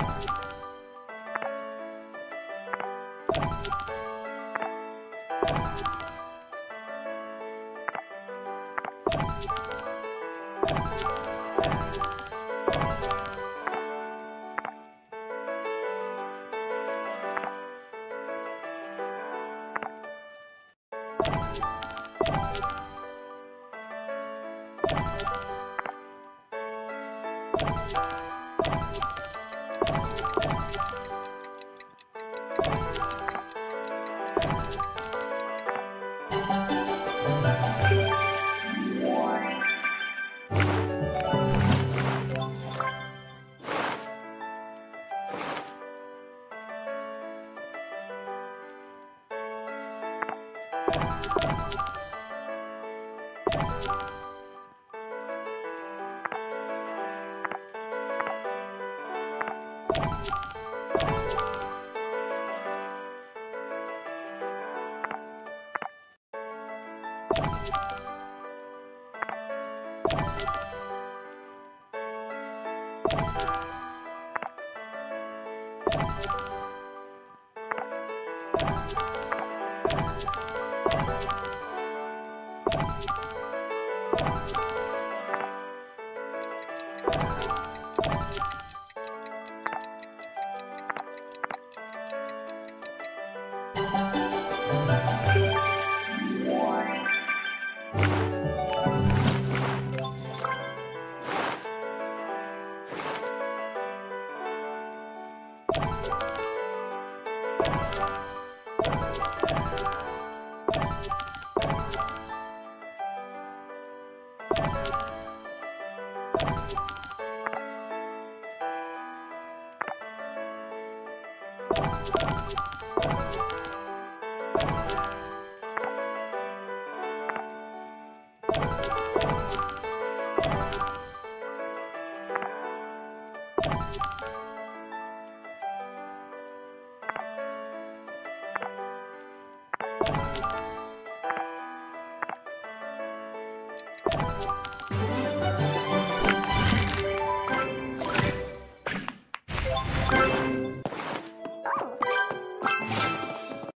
You